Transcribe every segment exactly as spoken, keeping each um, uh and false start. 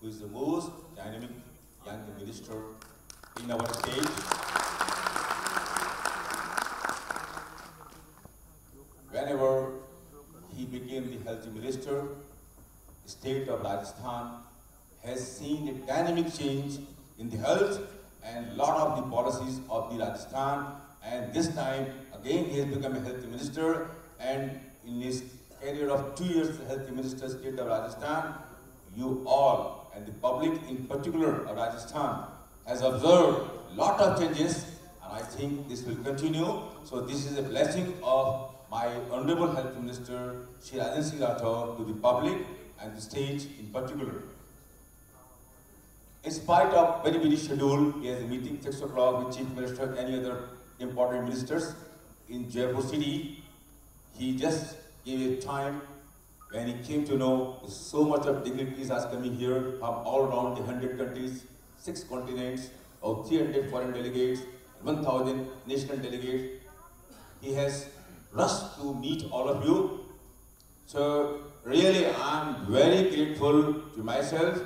who is the most dynamic young minister in our state. Whenever he became the health minister, the state of Rajasthan has seen a dynamic change in the health and lot of the policies of the Rajasthan, and this time again he has become a health minister, and in his career of two years as health minister state of Rajasthan, you all and the public in particular of Rajasthan has observed lot of changes, and I think this will continue. So this is a blessing of my Honorable Health Minister Shri Rajan Singh Rathore to the public and the state in particular. In spite of very busy schedule, he has a meeting six o'clock with Chief Minister and any other important ministers in Jaipur city. He just gave a time when he came to know so much of dignitaries are coming here from all around the hundred countries, six continents, or three hundred foreign delegates, one thousand national delegates. He has rushed to meet all of you. So really I am very grateful to myself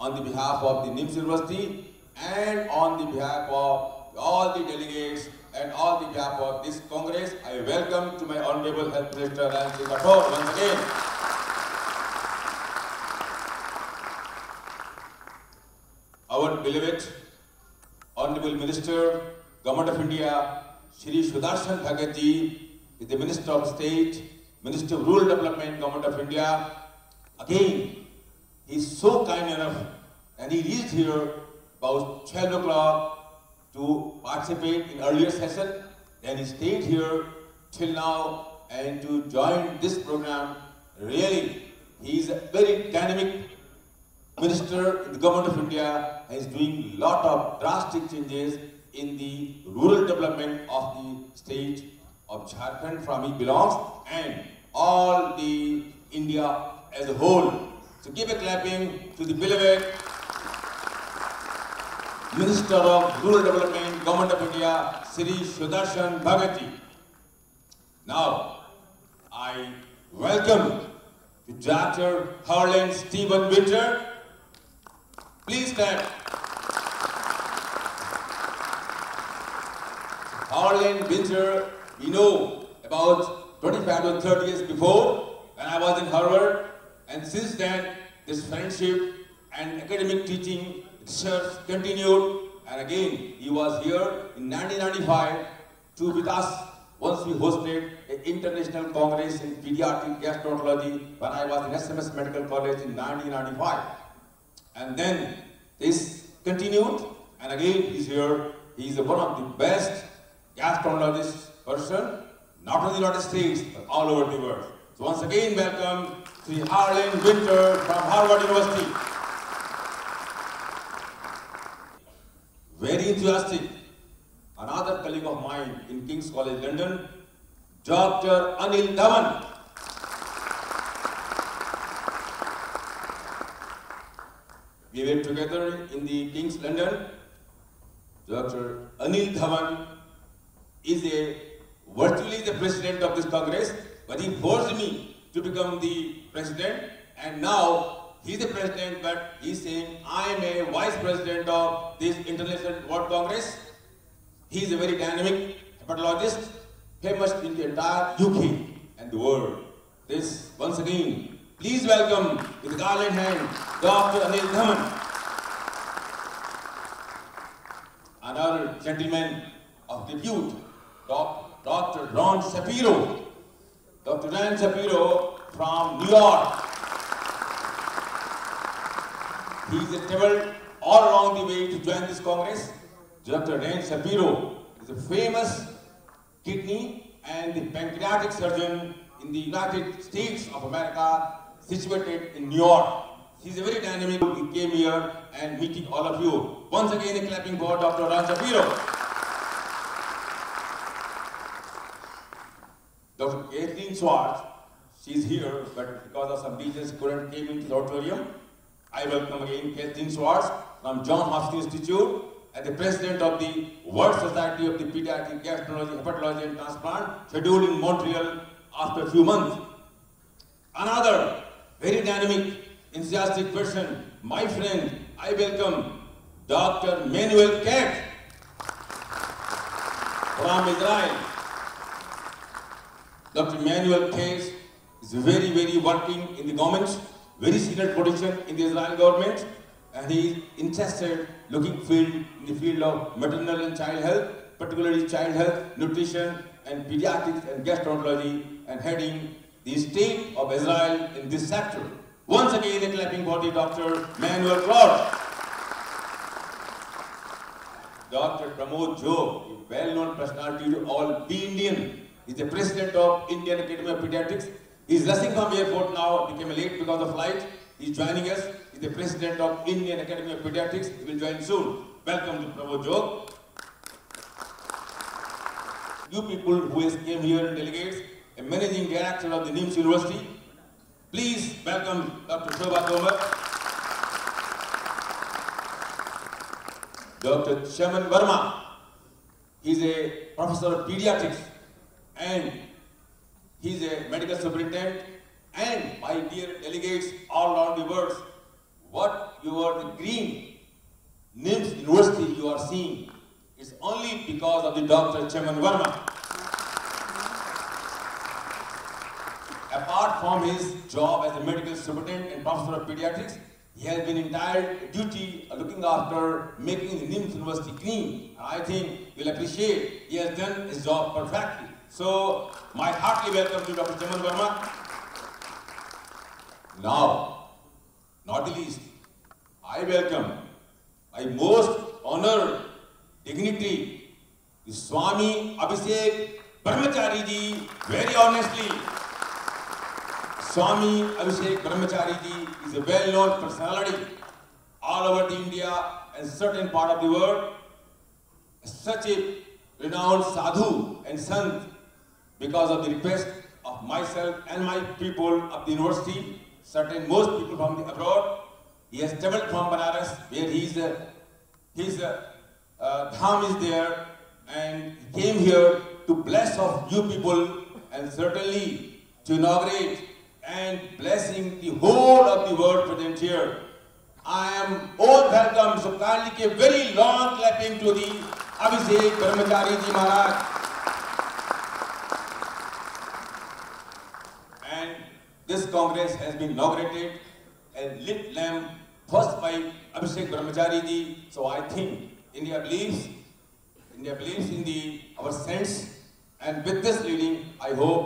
on the behalf of the NIMS University and on the behalf of all the delegates and all the behalf of this Congress. I welcome to my Honorable Health Minister Ranjit Bhattor once again. Our beloved Honorable Minister, Government of India, Shri Sudarshan Bhagat ji, is the Minister of State, Minister of Rural Development, Government of India. Again, he is so kind enough and he reached here about twelve o'clock to participate in earlier session. Then he stayed here till now and to join this program. Really, he is a very dynamic minister in the Government of India and is doing a lot of drastic changes in the rural development of the state of Jharkhand from he belongs and all the India as a whole. So give a clapping to the beloved Minister of Rural Development, Government of India, Shri Sudarshan Bhagat ji. Now, I welcome to Doctor Harlan Stephen Winter. Please clap. Arlen Winter, we know about twenty-five to thirty years before when I was in Harvard. And since then, this friendship and academic teaching research continued, and again, he was here in nineteen ninety-five to with us once we hosted an international congress in pediatric gastroenterology when I was in S M S Medical College in nineteen ninety-five. And then this continued, and again, he's here. He's one of the best gastroenterologist person, not only in the United States, but all over the world. So once again, welcome Sri Arlen Winter from Harvard University. Very enthusiastic. Another colleague of mine in King's College London, Doctor Anil Dhawan. We were together in the King's London. Doctor Anil Dhawan is a virtually the president of this Congress, but he forced me to become the president, and now he's the president, but he's saying I am a vice president of this International World Congress. He's a very dynamic hepatologist, famous in the entire U K and the world. This once again, please welcome with a garland hand Doctor Anil Dhawan. Another gentleman of repute, Doctor Ron Shapiro. Doctor Ron Shapiro from New York. He is traveled all along the way to join this Congress. Doctor Ron Shapiro is a famous kidney and pancreatic surgeon in the United States of America, situated in New York. He is a very dynamic. He came here and meeting all of you. Once again, a clapping for Doctor Ron Shapiro. Doctor Kathleen Schwartz, she's here, but because of some reasons couldn't came into the auditorium. I welcome again Kathleen Schwartz from John Hoskie Institute and the President of the World Society of the Pediatric Gastroenterology, Hepatology and Transplant, scheduled in Montreal after a few months. Another very dynamic enthusiastic person, my friend, I welcome Doctor Manuel Katz from Israel. Doctor Manuel Katz is very, very working in the government, very senior position in the Israel government, and he is interested looking field in the field of maternal and child health, particularly child health, nutrition, and pediatrics and gastroenterology, and heading the state of Israel in this sector. Once again, a clapping for the Doctor Manuel Katz. Doctor Pramod Jha, a well-known personality to all the Indian, is the president of Indian Academy of Pediatrics. He is rushing from airport now, became late because of flight. He is joining us. He is the president of Indian Academy of Pediatrics. He will join soon. Welcome to Pramod Jha. You people who has came here and delegates, a managing director of the NIMS University, please welcome Doctor Shobha Gomer, Doctor Chaman Verma. He is a professor of pediatrics and he is a medical superintendent. And my dear delegates all around the world, what you are the green NIMS University you are seeing, it's only because of the Doctor Chaman Verma. Apart from his job as a medical superintendent and professor of pediatrics, he has been entitled duty of looking after making the NIMS University clean. I think you'll appreciate he has done his job perfectly. So, my hearty welcome to Doctor Chaman Verma. Now, not the least, I welcome my most honored dignitary, Swami Abhishek Brahmachariji, very honestly. Swami Abhishek Brahmachariji is a well-known personality all over India and certain part of the world. Such a renowned sadhu and sant, because of the request of myself and my people of the university, certain most people from the abroad, he has traveled from Banaras, where he is a, he is a Uh, Dham is there and came here to bless of you people and certainly to inaugurate and blessing the whole of the world present here. I am all welcome, so kindly give very long clapping to the Abhishek Brahmachariji Maharaj. And this Congress has been inaugurated and lit lamp first by Abhishek Brahmachariji, so I think India believes, India believes in the, our sense, and with this leading, I hope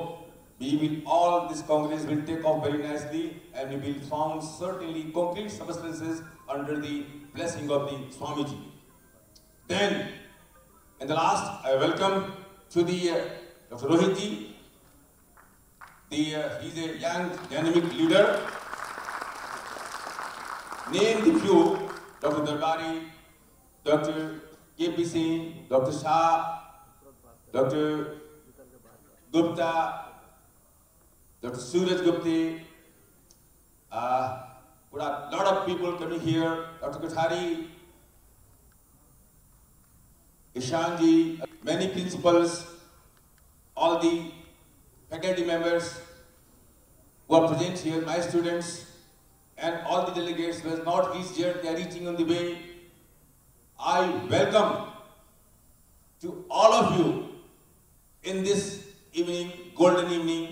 we will all, this Congress will take off very nicely and we will found certainly concrete substances under the blessing of the Swamiji. Then, in the last, I welcome to the uh, Doctor Rohitji. The, uh, he is a young, dynamic leader. Name the few, Doctor Darbari, Doctor K P Singh, Doctor Shah, Doctor Gupta, Doctor Suraj Gupta, uh, a lot of people coming here, Doctor Kothari, Ishanji, many principals, all the faculty members who are present here, my students, and all the delegates who have not reached yet, they are reaching on the way. I welcome to all of you in this evening, golden evening,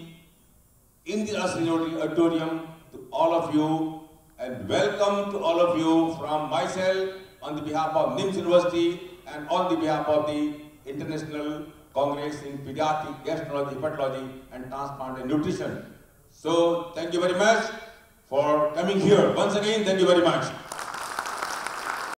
in the auditorium, to all of you, and welcome to all of you from myself on the behalf of NIMS University and on the behalf of the International Congress in Pediatric Gastroenterology, Pathology and Transplant and Nutrition. So, thank you very much for coming here. Once again, thank you very much.